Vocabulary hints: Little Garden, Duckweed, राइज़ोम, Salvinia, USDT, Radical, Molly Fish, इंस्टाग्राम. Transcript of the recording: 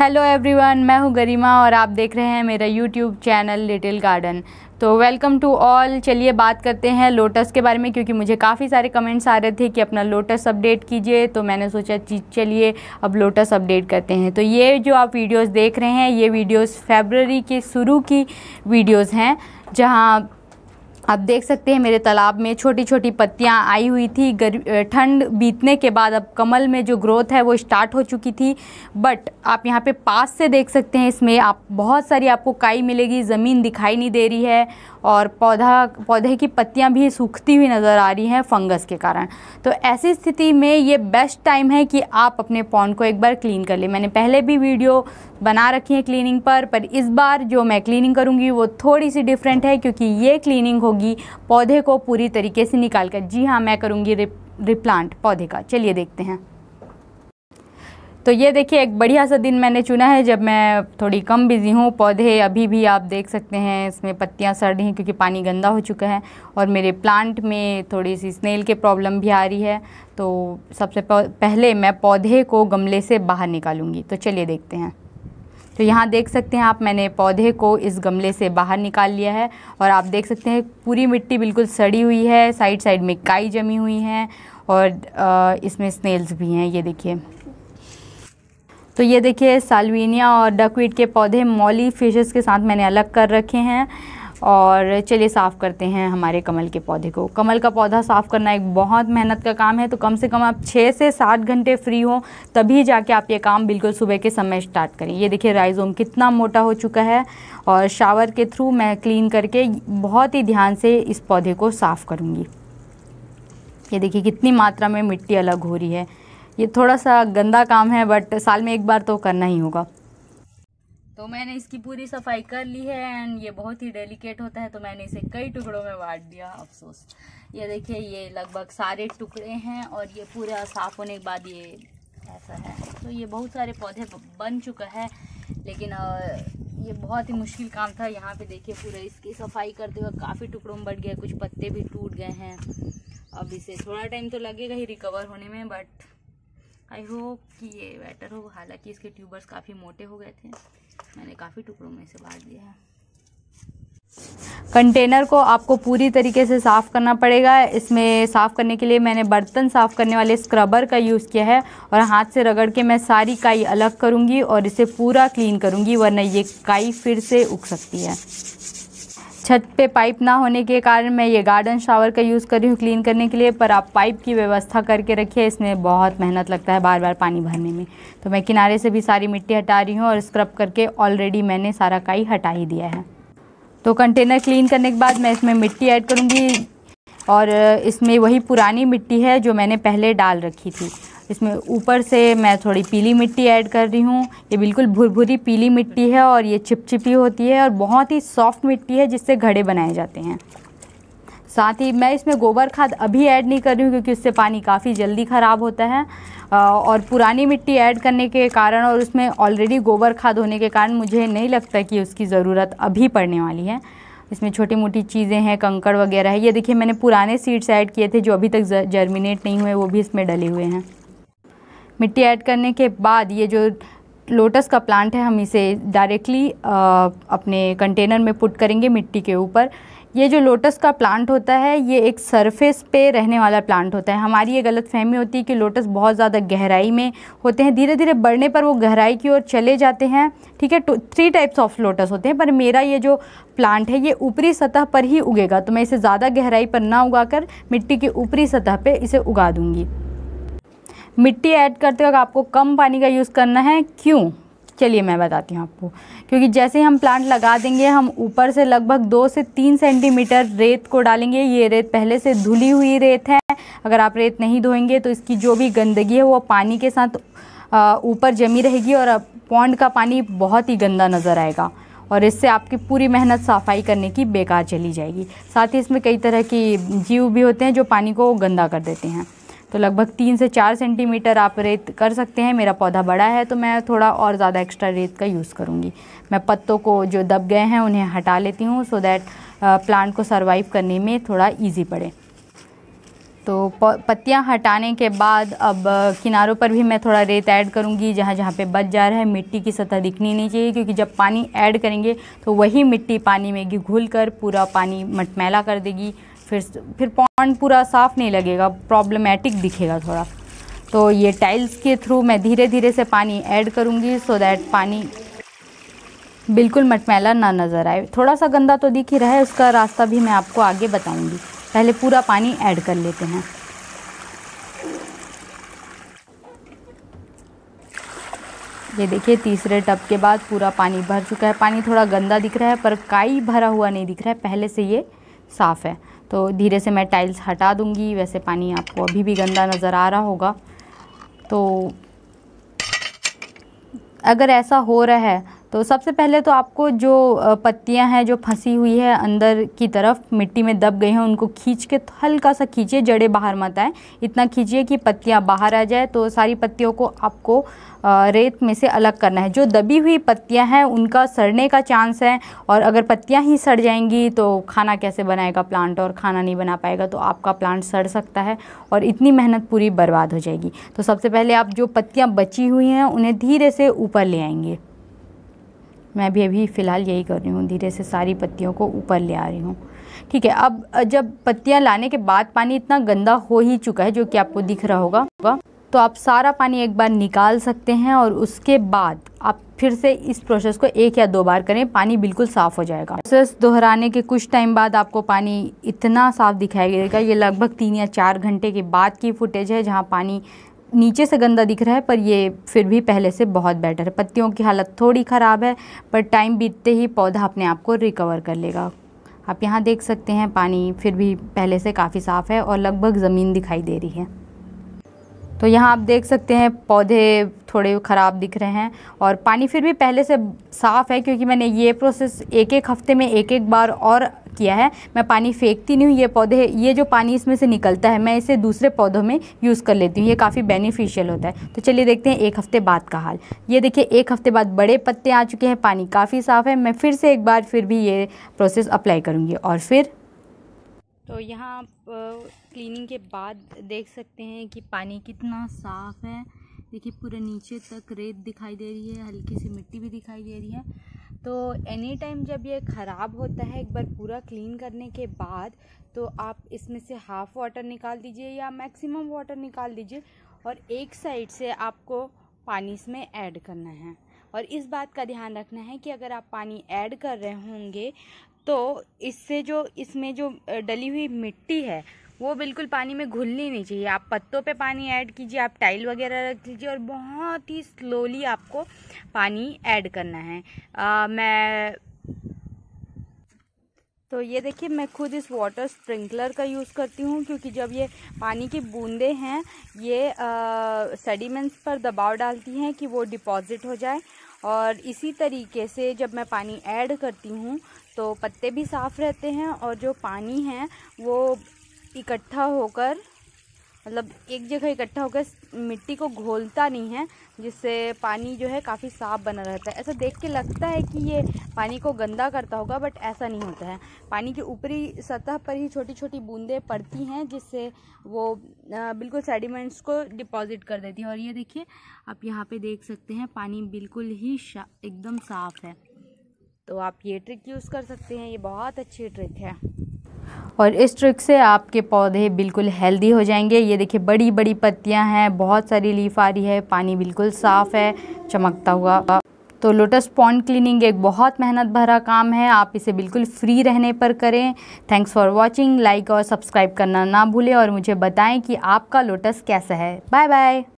Hello everyone, मैं हूं गरिमा और आप देख रहे हैं मेरा यूट्यूब चैनल लिटिल गार्डन। तो वेलकम टू ऑल। चलिए बात करते हैं लोटस के बारे में, क्योंकि मुझे काफ़ी सारे कमेंट्स आ रहे थे कि अपना लोटस अपडेट कीजिए, तो मैंने सोचा चलिए अब लोटस अपडेट करते हैं। तो ये जो आप वीडियोस देख रहे हैं, ये वीडियोस फरवरी के शुरू की वीडियोस हैं, जहाँ आप देख सकते हैं मेरे तालाब में छोटी छोटी पत्तियां आई हुई थी। ठंड बीतने के बाद अब कमल में जो ग्रोथ है वो स्टार्ट हो चुकी थी। बट आप यहाँ पे पास से देख सकते हैं, इसमें आप बहुत सारी आपको काई मिलेगी, ज़मीन दिखाई नहीं दे रही है और पौधे की पत्तियां भी सूखती हुई नज़र आ रही हैं फंगस के कारण। तो ऐसी स्थिति में ये बेस्ट टाइम है कि आप अपने पॉन्ड को एक बार क्लीन कर लें। मैंने पहले भी वीडियो बना रखी है क्लीनिंग पर इस बार जो मैं क्लीनिंग करूँगी वो थोड़ी सी डिफरेंट है, क्योंकि ये क्लीनिंग होगी पौधे को पूरी तरीके से निकाल कर। जी हाँ, मैं करूँगी रिप्लांट पौधे का। चलिए देखते हैं। तो ये देखिए, एक बढ़िया सा दिन मैंने चुना है जब मैं थोड़ी कम बिज़ी हूँ। पौधे अभी भी आप देख सकते हैं, इसमें पत्तियाँ सड़ रही हैं क्योंकि पानी गंदा हो चुका है, और मेरे प्लांट में थोड़ी सी स्नेल के प्रॉब्लम भी आ रही है। तो सबसे पहले मैं पौधे को गमले से बाहर निकालूंगी। तो चलिए देखते हैं। तो यहाँ देख सकते हैं आप, मैंने पौधे को इस गमले से बाहर निकाल लिया है और आप देख सकते हैं पूरी मिट्टी बिल्कुल सड़ी हुई है, साइड साइड में काई जमी हुई हैं और इसमें स्नेल्स भी हैं। ये देखिए। तो ये देखिए, साल्विनिया और डकवीड के पौधे मॉली फिशेस के साथ मैंने अलग कर रखे हैं। और चलिए साफ़ करते हैं हमारे कमल के पौधे को। कमल का पौधा साफ़ करना एक बहुत मेहनत का काम है, तो कम से कम आप 6 से 7 घंटे फ्री हो तभी जाके आप ये काम बिल्कुल सुबह के समय स्टार्ट करें। ये देखिए, राइज़ोम कितना मोटा हो चुका है। और शावर के थ्रू मैं क्लीन करके बहुत ही ध्यान से इस पौधे को साफ़ करूँगी। ये देखिए कितनी मात्रा में मिट्टी अलग हो रही है। ये थोड़ा सा गंदा काम है, बट साल में एक बार तो करना ही होगा। तो मैंने इसकी पूरी सफाई कर ली है। एंड ये बहुत ही डेलिकेट होता है, तो मैंने इसे कई टुकड़ों में बांट दिया। अफसोस। ये देखिए, ये लगभग सारे टुकड़े हैं और ये पूरा साफ होने के बाद ये ऐसा है। तो ये बहुत सारे पौधे बन चुका है, लेकिन ये बहुत ही मुश्किल काम था। यहाँ पे देखिए, पूरा इसकी सफाई करते हुए काफ़ी टुकड़ों में बट गया, कुछ पत्ते भी टूट गए हैं। अब इसे थोड़ा टाइम तो लगेगा ही रिकवर होने में, बट आई होप कि ये बेटर हो। हालांकि इसके ट्यूबर्स काफ़ी मोटे हो गए थे, मैंने काफ़ी टुकड़ों में इसे बांट दिया है। कंटेनर को आपको पूरी तरीके से साफ़ करना पड़ेगा। इसमें साफ़ करने के लिए मैंने बर्तन साफ़ करने वाले स्क्रबर का यूज़ किया है और हाथ से रगड़ के मैं सारी काई अलग करूँगी और इसे पूरा क्लीन करूँगी, वरना ये काई फिर से उग सकती है। छत पे पाइप ना होने के कारण मैं ये गार्डन शावर का यूज़ कर रही हूँ क्लीन करने के लिए, पर आप पाइप की व्यवस्था करके रखिए। इसमें बहुत मेहनत लगता है बार बार पानी भरने में। तो मैं किनारे से भी सारी मिट्टी हटा रही हूँ और स्क्रब करके ऑलरेडी मैंने सारा काई हटा ही दिया है। तो कंटेनर क्लीन करने के बाद मैं इसमें मिट्टी ऐड करूँगी और इसमें वही पुरानी मिट्टी है जो मैंने पहले डाल रखी थी। इसमें ऊपर से मैं थोड़ी पीली मिट्टी ऐड कर रही हूँ। ये बिल्कुल भुरभुरी पीली मिट्टी है और ये चिपचिपी होती है और बहुत ही सॉफ्ट मिट्टी है जिससे घड़े बनाए जाते हैं। साथ ही मैं इसमें गोबर खाद अभी ऐड नहीं कर रही हूँ, क्योंकि उससे पानी काफ़ी जल्दी ख़राब होता है। और पुरानी मिट्टी ऐड करने के कारण और उसमें ऑलरेडी गोबर खाद होने के कारण मुझे नहीं लगता कि उसकी ज़रूरत अभी पड़ने वाली है। इसमें छोटी मोटी चीज़ें हैं, कंकड़ वगैरह है। ये देखिए, मैंने पुराने सीड्स ऐड किए थे जो अभी तक जर्मिनेट नहीं हुए, वो भी इसमें डले हुए हैं। मिट्टी ऐड करने के बाद ये जो लोटस का प्लांट है, हम इसे डायरेक्टली अपने कंटेनर में पुट करेंगे मिट्टी के ऊपर। ये जो लोटस का प्लांट होता है, ये एक सरफेस पे रहने वाला प्लांट होता है। हमारी ये गलतफहमी होती है कि लोटस बहुत ज़्यादा गहराई में होते हैं, धीरे धीरे बढ़ने पर वो गहराई की ओर चले जाते हैं। ठीक है, 3 टाइप्स ऑफ लोटस होते हैं, पर मेरा ये जो प्लांट है ये ऊपरी सतह पर ही उगेगा। तो मैं इसे ज़्यादा गहराई पर ना उगा कर मिट्टी की ऊपरी सतह पर इसे उगा दूँगी। मिट्टी ऐड करते वक्त आपको कम पानी का यूज़ करना है। क्यों? चलिए मैं बताती हूँ आपको। क्योंकि जैसे ही हम प्लांट लगा देंगे, हम ऊपर से लगभग 2 से 3 सेंटीमीटर रेत को डालेंगे। ये रेत पहले से धुली हुई रेत है। अगर आप रेत नहीं धोएंगे तो इसकी जो भी गंदगी है वो पानी के साथ ऊपर जमी रहेगी और पॉन्ड का पानी बहुत ही गंदा नज़र आएगा और इससे आपकी पूरी मेहनत सफाई करने की बेकार चली जाएगी। साथ ही इसमें कई तरह के जीव भी होते हैं जो पानी को गंदा कर देते हैं। तो लगभग 3 से 4 सेंटीमीटर आप रेत कर सकते हैं। मेरा पौधा बड़ा है तो मैं थोड़ा और ज़्यादा एक्स्ट्रा रेत का यूज़ करूँगी। मैं पत्तों को जो दब गए हैं उन्हें हटा लेती हूँ, सो दैट प्लांट को सर्वाइव करने में थोड़ा ईजी पड़े। तो पत्तियां हटाने के बाद अब किनारों पर भी मैं थोड़ा रेत ऐड करूंगी, जहाँ जहाँ पे बच जा रहा है। मिट्टी की सतह दिखनी नहीं चाहिए, क्योंकि जब पानी ऐड करेंगे तो वही मिट्टी पानी में घुलकर पूरा पानी मटमैला कर देगी, फिर पॉन्ड पूरा साफ़ नहीं लगेगा, प्रॉब्लमेटिक दिखेगा थोड़ा। तो ये टाइल्स के थ्रू मैं धीरे धीरे से पानी ऐड करूँगी सो दैट पानी बिल्कुल मटमैला ना नज़र आए। थोड़ा सा गंदा तो दिख ही रहा है, उसका रास्ता भी मैं आपको आगे बताऊँगी। पहले पूरा पानी ऐड कर लेते हैं। ये देखिए, तीसरे टब के बाद पूरा पानी भर चुका है। पानी थोड़ा गंदा दिख रहा है पर काई भरा हुआ नहीं दिख रहा है, पहले से ये साफ़ है। तो धीरे से मैं टाइल्स हटा दूंगी। वैसे पानी आपको अभी भी गंदा नज़र आ रहा होगा, तो अगर ऐसा हो रहा है तो सबसे पहले तो आपको जो पत्तियां हैं जो फंसी हुई है अंदर की तरफ मिट्टी में दब गई हैं, उनको खींच के हल्का सा खींचिए, जड़ें बाहर मत आए, इतना खींचिए कि पत्तियां बाहर आ जाए। तो सारी पत्तियों को आपको रेत में से अलग करना है। जो दबी हुई पत्तियां हैं उनका सड़ने का चांस है, और अगर पत्तियां ही सड़ जाएंगी तो खाना कैसे बनाएगा प्लांट, और खाना नहीं बना पाएगा तो आपका प्लांट सड़ सकता है और इतनी मेहनत पूरी बर्बाद हो जाएगी। तो सबसे पहले आप जो पत्तियाँ बची हुई हैं उन्हें धीरे से ऊपर ले आएंगे। मैं भी अभी फ़िलहाल यही कर रही हूँ, धीरे से सारी पत्तियों को ऊपर ले आ रही हूँ। ठीक है, अब जब पत्तियाँ लाने के बाद पानी इतना गंदा हो ही चुका है जो कि आपको दिख रहा होगा, तो आप सारा पानी एक बार निकाल सकते हैं, और उसके बाद आप फिर से इस प्रोसेस को 1 या 2 बार करें, पानी बिल्कुल साफ़ हो जाएगा। प्रोसेस दोहराने के कुछ टाइम बाद आपको पानी इतना साफ़ दिखाई देगा। ये लगभग 3 या 4 घंटे के बाद की फुटेज है, जहाँ पानी नीचे से गंदा दिख रहा है पर ये फिर भी पहले से बहुत बेटर है। पत्तियों की हालत थोड़ी ख़राब है पर टाइम बीतते ही पौधा अपने आप को रिकवर कर लेगा। आप यहाँ देख सकते हैं पानी फिर भी पहले से काफ़ी साफ़ है और लगभग ज़मीन दिखाई दे रही है। तो यहाँ आप देख सकते हैं पौधे थोड़े ख़राब दिख रहे हैं और पानी फिर भी पहले से साफ़ है, क्योंकि मैंने ये प्रोसेस 1-1 हफ्ते में 1-1 बार और किया है। मैं पानी फेंकती नहीं हूँ। ये जो पानी इसमें से निकलता है मैं इसे दूसरे पौधों में यूज़ कर लेती हूँ। ये काफ़ी बेनिफिशियल होता है। तो चलिए देखते हैं 1 हफ्ते बाद का हाल। ये देखिए 1 हफ्ते बाद बड़े पत्ते आ चुके हैं, पानी काफ़ी साफ़ है। मैं फिर से एक बार फिर भी ये प्रोसेस अप्लाई करूँगी और फिर तो यहाँ क्लीनिंग के बाद देख सकते हैं कि पानी कितना साफ़ है। देखिए पूरे नीचे तक रेत दिखाई दे रही है, हल्की सी मिट्टी भी दिखाई दे रही है। तो एनी टाइम जब ये ख़राब होता है, एक बार पूरा क्लीन करने के बाद तो आप इसमें से हाफ़ वाटर निकाल दीजिए या मैक्सिमम वाटर निकाल दीजिए, और एक साइड से आपको पानी इसमें ऐड करना है। और इस बात का ध्यान रखना है कि अगर आप पानी ऐड कर रहे होंगे तो इससे जो इसमें जो डली हुई मिट्टी है वो बिल्कुल पानी में घुलनी नहीं चाहिए। आप पत्तों पे पानी ऐड कीजिए, आप टाइल वगैरह रख लीजिए, और बहुत ही स्लोली आपको पानी ऐड करना है। तो ये देखिए मैं खुद इस वाटर स्प्रिंकलर का यूज़ करती हूँ, क्योंकि जब ये पानी की बूंदें हैं ये सेडिमेंट्स पर दबाव डालती हैं कि वो डिपॉजिट हो जाए। और इसी तरीके से जब मैं पानी ऐड करती हूँ तो पत्ते भी साफ़ रहते हैं और जो पानी है वो इकट्ठा होकर, मतलब एक जगह इकट्ठा होकर मिट्टी को घोलता नहीं है, जिससे पानी जो है काफ़ी साफ़ बना रहता है। ऐसा देख के लगता है कि ये पानी को गंदा करता होगा, बट ऐसा नहीं होता है। पानी की ऊपरी सतह पर ही छोटी छोटी बूंदें पड़ती हैं, जिससे वो बिल्कुल सेडिमेंट्स को डिपॉजिट कर देती है। और ये देखिए आप यहाँ पे देख सकते हैं पानी बिल्कुल ही एकदम साफ़ है। तो आप ये ट्रिक यूज़ कर सकते हैं, ये बहुत अच्छी ट्रिक है और इस ट्रिक से आपके पौधे बिल्कुल हेल्दी हो जाएंगे। ये देखिए बड़ी बड़ी पत्तियां हैं, बहुत सारी लीफ आ रही है, पानी बिल्कुल साफ़ है, चमकता हुआ। तो लोटस पॉन्ड क्लीनिंग एक बहुत मेहनत भरा काम है, आप इसे बिल्कुल फ्री रहने पर करें। Thanks for watching. लाइक और सब्सक्राइब करना ना भूलें और मुझे बताएं कि आपका लोटस कैसा है। Bye bye.